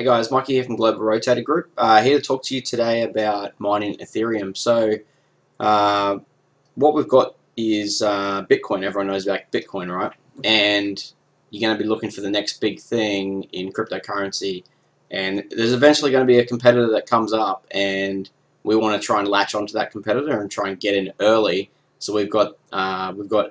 Hey guys, Mikey here from Global Rotator Group, here to talk to you today about mining Ethereum. So what we've got is Bitcoin. Everyone knows about Bitcoin, right? And you're going to be looking for the next big thing in cryptocurrency, and there's eventually going to be a competitor that comes up, and we want to try and latch onto that competitor and try and get in early. So we've got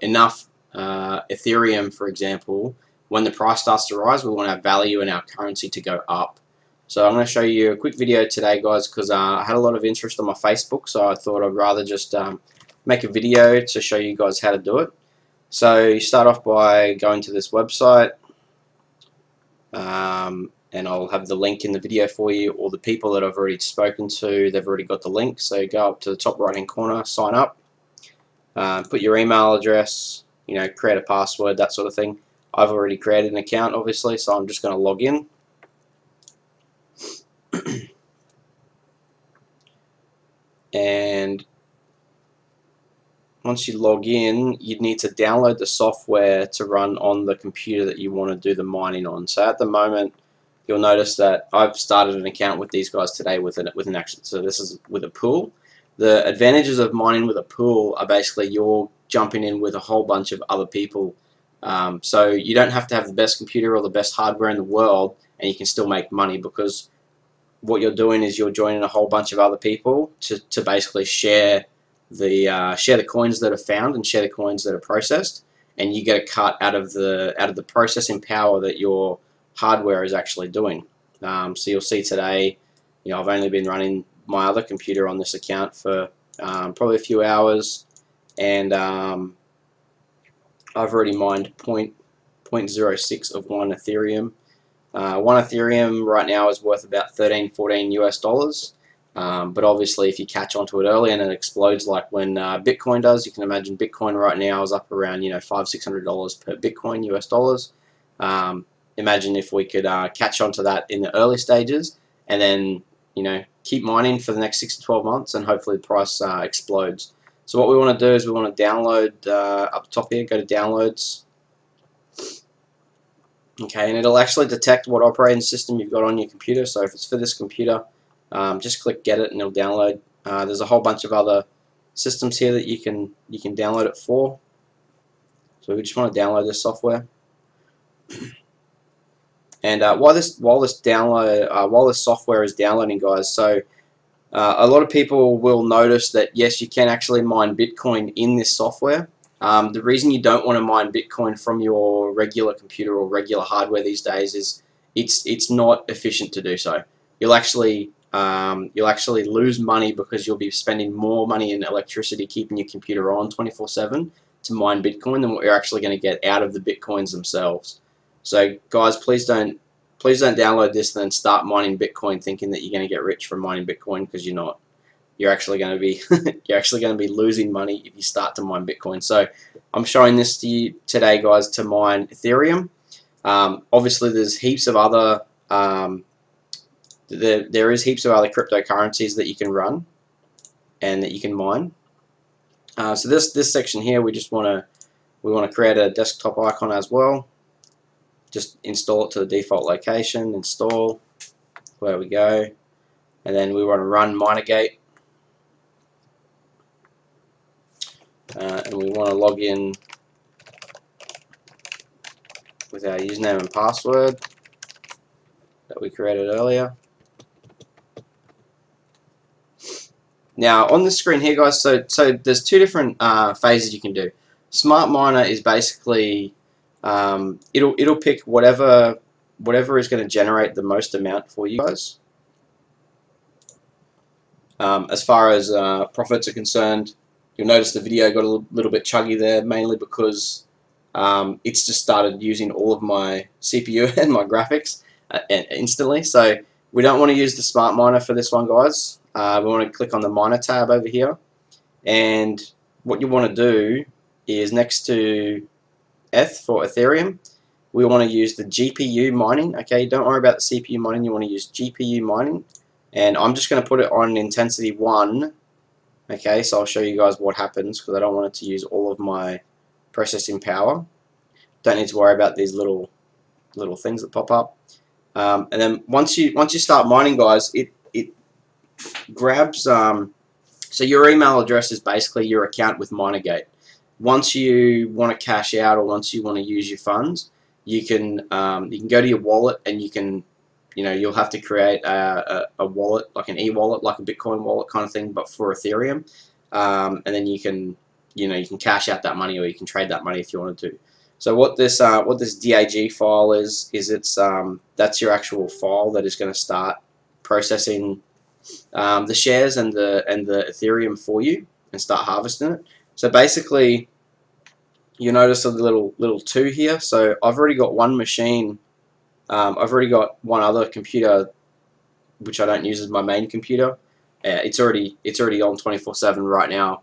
enough Ethereum, for example. When the price starts to rise, we want our value in our currency to go up. So I'm going to show you a quick video today, guys, because I had a lot of interest on my Facebook, so I thought I'd rather just make a video to show you guys how to do it. So you start off by going to this website, and I'll have the link in the video for you, or the people that I've already spoken to, they've already got the link. So go up to the top right hand corner, sign up, put your email address, you know, create a password, that sort of thing. I've already created an account, obviously, so I'm just going to log in. And once you log in, you need to download the software to run on the computer that you want to do the mining on. So at the moment, you'll notice that I've started an account with these guys today with an action. So this is with a pool. The advantages of mining with a pool are basically you're jumping in with a whole bunch of other people. So you don't have to have the best computer or the best hardware in the world, and you can still make money, because what you're doing is you're joining a whole bunch of other people to basically share the coins that are found and share the coins that are processed, and you get a cut out of the processing power that your hardware is actually doing. So you'll see today, you know, I've only been running my other computer on this account for probably a few hours, and I've already mined 0.06 of one Ethereum. One Ethereum right now is worth about $13–14 US, but obviously if you catch onto it early and it explodes, like when Bitcoin does, you can imagine Bitcoin right now is up around, you know, $500–600 per Bitcoin US dollars. Imagine if we could catch onto that in the early stages, and then, you know, keep mining for the next 6 to 12 months, and hopefully the price explodes. So what we want to do is we want to download, up top here, go to downloads. Okay, and it'll actually detect what operating system you've got on your computer. So if it's for this computer, just click get it and it'll download. There's a whole bunch of other systems here that you can download it for. So we just want to download this software. And while this software is downloading, guys, so a lot of people will notice that yes, you can actually mine Bitcoin in this software. The reason you don't want to mine Bitcoin from your regular computer or regular hardware these days is it's not efficient to do so. You'll actually lose money, because you'll be spending more money in electricity keeping your computer on 24/7 to mine Bitcoin than what you're actually going to get out of the Bitcoins themselves. So guys, please don't download this and then start mining Bitcoin thinking that you're going to get rich from mining Bitcoin, because you're not. You're actually going to be losing money if you start to mine Bitcoin. So I'm showing this to you today, guys, to mine Ethereum. Obviously, there's heaps of other there is heaps of other cryptocurrencies that you can run and that you can mine. So this section here, we want to create a desktop icon as well. Just install it to the default location, install, where we go, and then we want to run MinerGate, and we want to log in with our username and password that we created earlier. Now on the screen here, guys, so there's two different phases you can do. Smart Miner is basically it'll pick whatever is going to generate the most amount for you guys. As far as profits are concerned, you'll notice the video got a little bit chuggy there, mainly because it's just started using all of my CPU and my graphics instantly. So we don't want to use the smart miner for this one, guys. We want to click on the miner tab over here, and what you want to do is next to F for Ethereum, we want to use the GPU mining. Okay, don't worry about the CPU mining, you want to use GPU mining, and I'm just going to put it on intensity 1. Okay, so I'll show you guys what happens, because I don't want it to use all of my processing power. Don't need to worry about these little things that pop up. And then once you start mining, guys, it grabs. So your email address is basically your account with MinerGate. Once you want to cash out or once you want to use your funds, you can go to your wallet and you can, you'll have to create a wallet, like an e-wallet, like a Bitcoin wallet kind of thing, but for Ethereum. And then you can, you can cash out that money, or you can trade that money if you wanted to. So what this DAG file is it's that's your actual file that is going to start processing the shares and the Ethereum for you and start harvesting it. So basically, you notice a little two here. So I've already got one machine. I've already got one other computer, which I don't use as my main computer. It's already on 24/7 right now,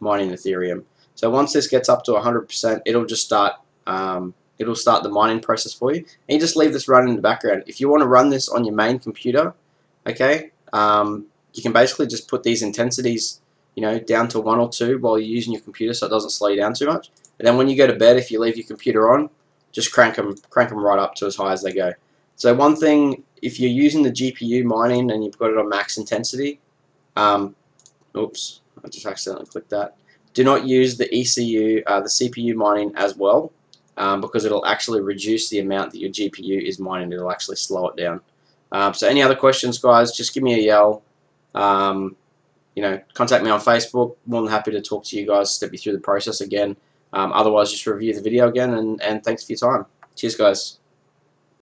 mining Ethereum. So once this gets up to 100%, it'll just start. It'll start the mining process for you, and you just leave this running in the background. If you want to run this on your main computer, okay, you can basically just put these intensities, down to 1 or 2 while you're using your computer, so it doesn't slow you down too much. And then when you go to bed, if you leave your computer on, just crank them right up to as high as they go. So one thing, if you're using the GPU mining and you've got it on max intensity, oops, I just accidentally clicked that. Do not use the ECU, the CPU mining as well, because it'll actually reduce the amount that your GPU is mining. It'll actually slow it down. So any other questions, guys, just give me a yell. Contact me on Facebook. More than happy to talk to you guys, step you through the process again. Otherwise, just review the video again, and thanks for your time. Cheers, guys.